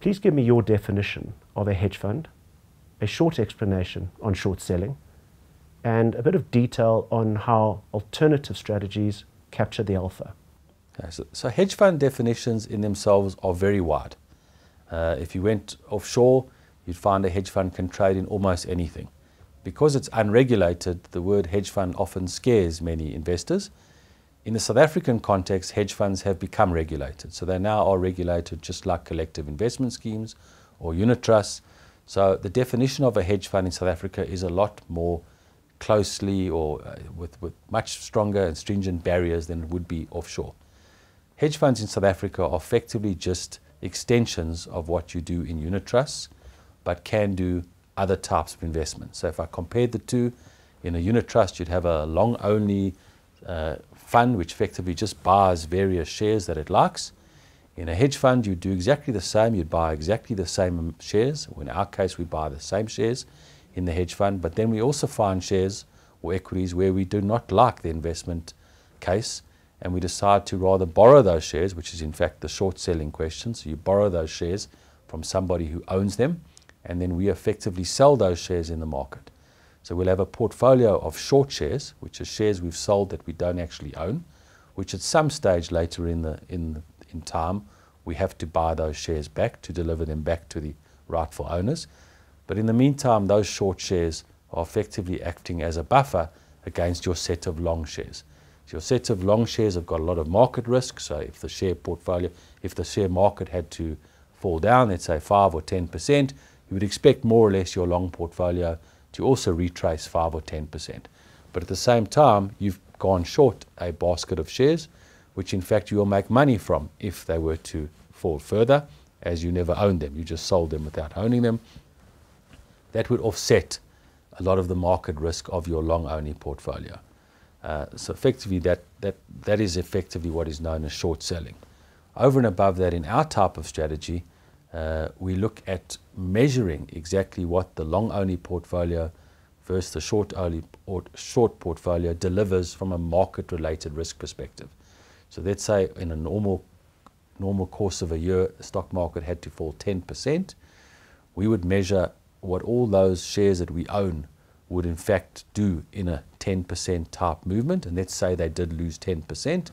Please give me your definition of a hedge fund, a short explanation on short selling, and a bit of detail on how alternative strategies capture the alpha. Okay, so hedge fund definitions in themselves are very wide. If you went offshore, you'd find a hedge fund can trade in almost anything. Because it's unregulated, the word hedge fund often scares many investors. In the South African context, hedge funds have become regulated. So they now are regulated just like collective investment schemes or unit trusts. So the definition of a hedge fund in South Africa is a lot more closely or with much stronger and stringent barriers than it would be offshore. Hedge funds in South Africa are effectively just extensions of what you do in unit trusts, but can do other types of investments. So if I compared the two, in a unit trust you'd have a long-only fund which effectively just buys various shares that it likes. In a hedge fund you do exactly the same, you'd buy exactly the same shares, or in our case we buy the same shares in the hedge fund, but then we also find shares or equities where we do not like the investment case and we decide to rather borrow those shares, which is in fact the short selling question. So you borrow those shares from somebody who owns them and then we effectively sell those shares in the market. So we'll have a portfolio of short shares, which are shares we've sold that we don't actually own, which at some stage later in time we have to buy those shares back to deliver them back to the rightful owners. But in the meantime, those short shares are effectively acting as a buffer against your set of long shares. So your set of long shares have got a lot of market risk. So if the share portfolio, if the share market had to fall down, let's say 5 or 10%, you would expect more or less your long portfolio to also retrace 5 or 10%. But at the same time, you've gone short a basket of shares, which in fact you'll make money from if they were to fall further, as you never owned them. You just sold them without owning them. That would offset a lot of the market risk of your long-only portfolio. So effectively, that is effectively what is known as short selling. Over and above that, in our type of strategy, we look at measuring exactly what the long-only portfolio versus the short portfolio delivers from a market-related risk perspective. So let's say in a normal course of a year, the stock market had to fall 10%. We would measure what all those shares that we own would in fact do in a 10% type movement, and let's say they did lose 10%,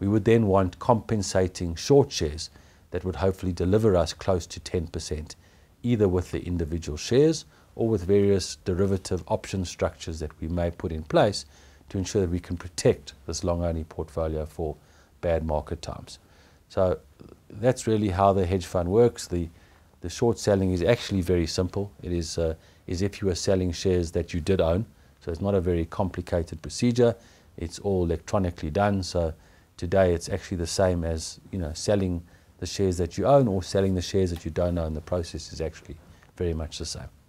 we would then want compensating short shares that would hopefully deliver us close to 10%, either with the individual shares or with various derivative option structures that we may put in place to ensure that we can protect this long-only portfolio for bad market times. So that's really how the hedge fund works. The short selling is actually very simple. It is if you are selling shares that you did own. So it's not a very complicated procedure. It's all electronically done. So today it's actually the same as, you know, selling the shares that you own or selling the shares that you don't own. The process is actually very much the same.